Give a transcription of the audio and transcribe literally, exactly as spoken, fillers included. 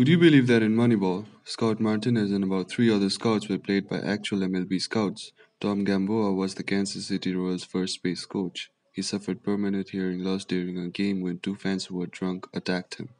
Would you believe that in Moneyball, Scout Martinez and about three other scouts were played by actual M L B scouts? Tom Gamboa was the Kansas City Royals first base coach. He suffered permanent hearing loss during a game when two fans who were drunk attacked him.